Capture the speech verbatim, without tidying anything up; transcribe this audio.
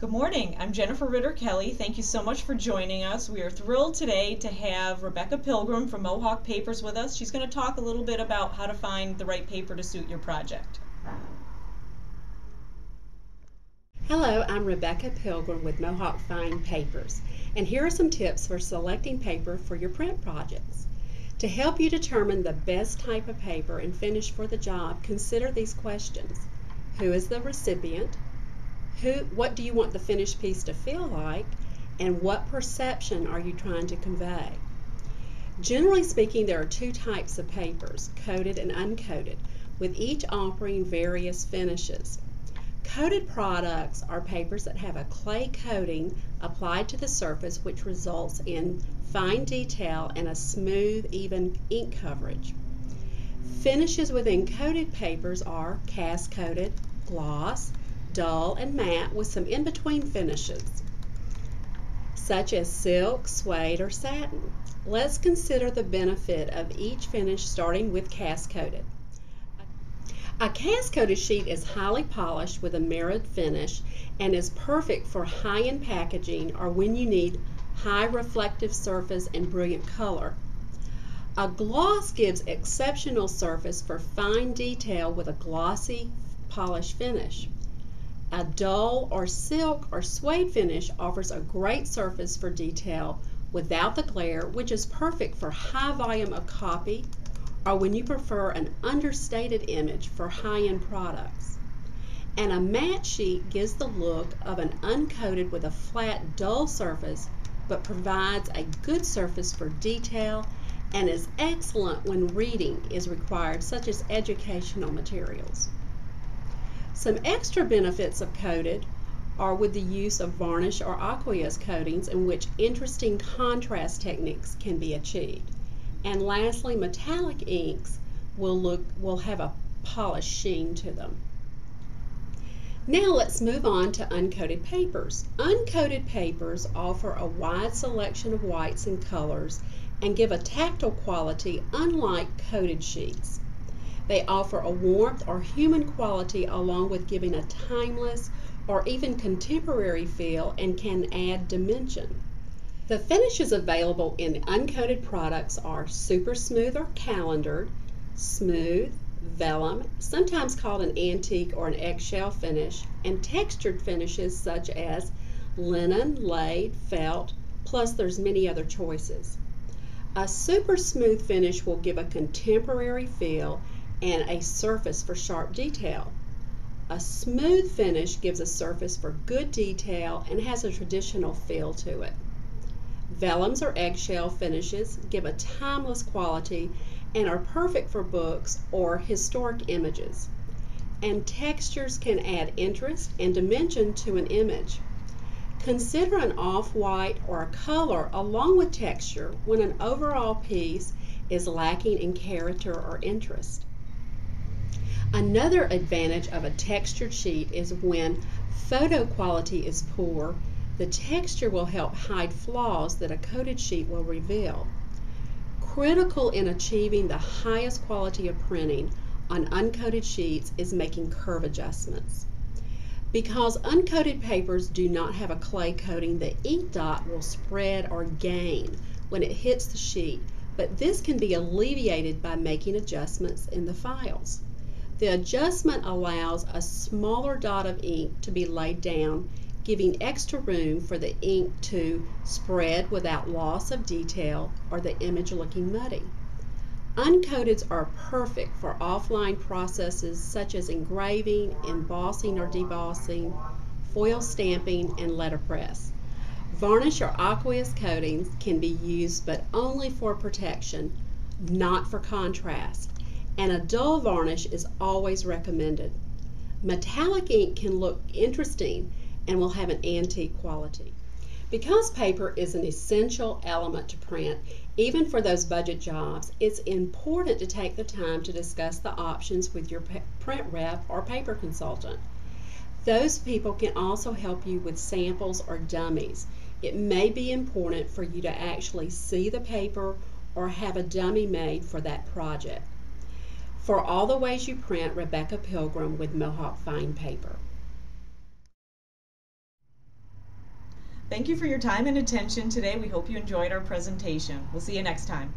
Good morning. I'm Jennifer Ritter Kelly. Thank you so much for joining us. We are thrilled today to have Rebecca Pilgrim from Mohawk Papers with us. She's going to talk a little bit about how to find the right paper to suit your project. Hello, I'm Rebecca Pilgrim with Mohawk Fine Papers, and here are some tips for selecting paper for your print projects. To help you determine the best type of paper and finish for the job, consider these questions. Who is the recipient? Who, what do you want the finished piece to feel like, and what perception are you trying to convey? Generally speaking, there are two types of papers, coated and uncoated, with each offering various finishes. Coated products are papers that have a clay coating applied to the surface, which results in fine detail and a smooth, even ink coverage. Finishes within coated papers are cast coated, gloss, dull and matte with some in-between finishes, such as silk, suede, or satin. Let's consider the benefit of each finish, starting with cast coated. A cast coated sheet is highly polished with a mirrored finish and is perfect for high-end packaging or when you need high reflective surface and brilliant color. A gloss gives exceptional surface for fine detail with a glossy, polished finish. A dull or silk or suede finish offers a great surface for detail without the glare, which is perfect for high volume of copy or when you prefer an understated image for high-end products. And a matte sheet gives the look of an uncoated with a flat, dull surface, but provides a good surface for detail and is excellent when reading is required, such as educational materials. Some extra benefits of coated are with the use of varnish or aqueous coatings, in which interesting contrast techniques can be achieved. And lastly, metallic inks will look will have a polished sheen to them. Now let's move on to uncoated papers. Uncoated papers offer a wide selection of whites and colors and give a tactile quality unlike coated sheets. They offer a warmth or human quality along with giving a timeless or even contemporary feel and can add dimension. The finishes available in uncoated products are super smooth or calendared, smooth, vellum, sometimes called an antique or an eggshell finish, and textured finishes such as linen, laid, felt, plus there's many other choices. A super smooth finish will give a contemporary feel and a surface for sharp detail. A smooth finish gives a surface for good detail and has a traditional feel to it. Vellums or eggshell finishes give a timeless quality and are perfect for books or historic images. And textures can add interest and dimension to an image. Consider an off-white or a color along with texture when an overall piece is lacking in character or interest. Another advantage of a textured sheet is when photo quality is poor, the texture will help hide flaws that a coated sheet will reveal. Critical in achieving the highest quality of printing on uncoated sheets is making curve adjustments. Because uncoated papers do not have a clay coating, the ink dot will spread or gain when it hits the sheet, but this can be alleviated by making adjustments in the files. The adjustment allows a smaller dot of ink to be laid down, giving extra room for the ink to spread without loss of detail or the image looking muddy. Uncoateds are perfect for offline processes such as engraving, embossing or debossing, foil stamping, and letterpress. Varnish or aqueous coatings can be used, but only for protection, not for contrast. And a dull varnish is always recommended. Metallic ink can look interesting and will have an antique quality. Because paper is an essential element to print, even for those budget jobs, it's important to take the time to discuss the options with your print rep or paper consultant. Those people can also help you with samples or dummies. It may be important for you to actually see the paper or have a dummy made for that project. For all the ways you print, Rebecca Pilgrim with Mohawk Fine Paper. Thank you for your time and attention today. We hope you enjoyed our presentation. We'll see you next time.